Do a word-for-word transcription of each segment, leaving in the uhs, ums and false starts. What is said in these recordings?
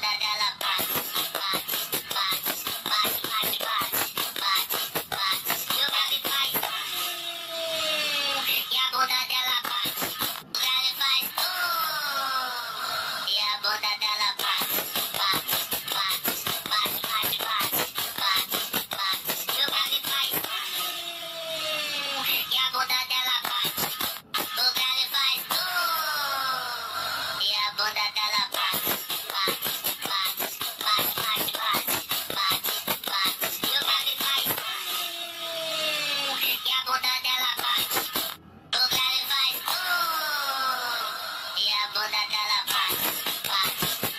Bunda dela bate, bate,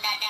that